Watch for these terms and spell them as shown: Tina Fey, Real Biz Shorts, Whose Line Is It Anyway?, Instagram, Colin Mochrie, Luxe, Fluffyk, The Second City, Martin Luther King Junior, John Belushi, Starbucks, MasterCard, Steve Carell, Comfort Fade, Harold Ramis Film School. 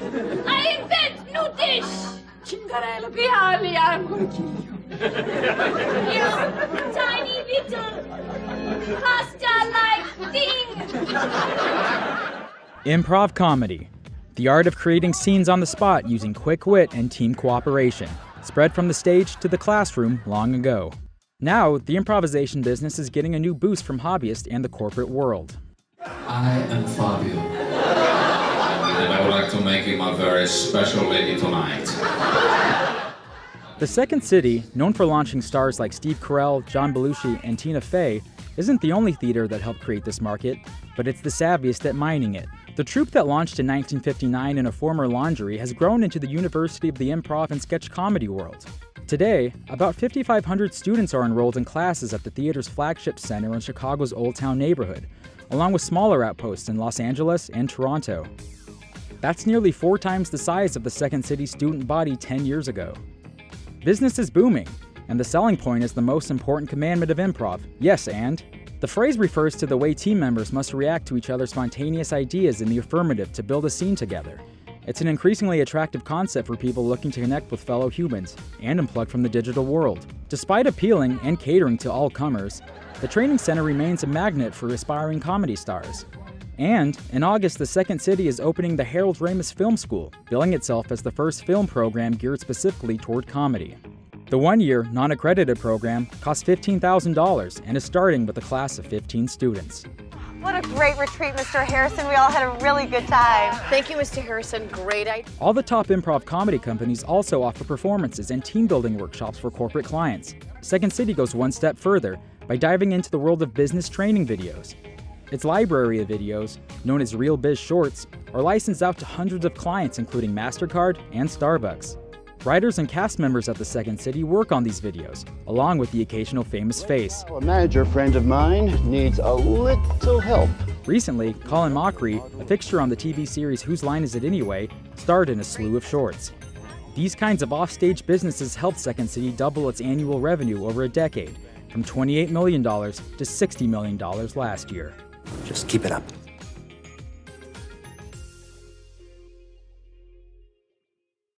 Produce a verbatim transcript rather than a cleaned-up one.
I invent new dish. Cinderella, be early, I'm gonna kill you. You tiny little pasta-like thing. Improv comedy. The art of creating scenes on the spot using quick wit and team cooperation, spread from the stage to the classroom long ago. Now, the improvisation business is getting a new boost from hobbyists and the corporate world. I am Fabio, and I would like to make him a very special lady tonight. The Second City, known for launching stars like Steve Carell, John Belushi, and Tina Fey, isn't the only theater that helped create this market, but it's the savviest at mining it. The troupe that launched in nineteen fifty-nine in a former laundry has grown into the University of the Improv and Sketch Comedy world. Today, about fifty-five hundred students are enrolled in classes at the theater's flagship center in Chicago's Old Town neighborhood, along with smaller outposts in Los Angeles and Toronto. That's nearly four times the size of the Second City student body ten years ago. Business is booming, and the selling point is the most important commandment of improv, yes and. The phrase refers to the way team members must react to each other's spontaneous ideas in the affirmative to build a scene together. It's an increasingly attractive concept for people looking to connect with fellow humans and unplug from the digital world. Despite appealing and catering to all comers, the training center remains a magnet for aspiring comedy stars. And in August, the Second City is opening the Harold Ramis Film School, billing itself as the first film program geared specifically toward comedy. The one-year, non-accredited program costs fifteen thousand dollars and is starting with a class of fifteen students. What a great retreat, Mister Harrison. We all had a really good time. Thank you, Mister Harrison. Great idea. All the top improv comedy companies also offer performances and team-building workshops for corporate clients. Second City goes one step further by diving into the world of business training videos. Its library of videos, known as Real Biz Shorts, are licensed out to hundreds of clients, including MasterCard and Starbucks. Writers and cast members at the Second City work on these videos, along with the occasional famous face. A manager friend of mine needs a little help. Recently, Colin Mochrie, a fixture on the T V series Whose Line Is It Anyway?, starred in a slew of shorts. These kinds of offstage businesses helped Second City double its annual revenue over a decade, from twenty-eight million dollars to sixty million dollars last year. Just keep it up.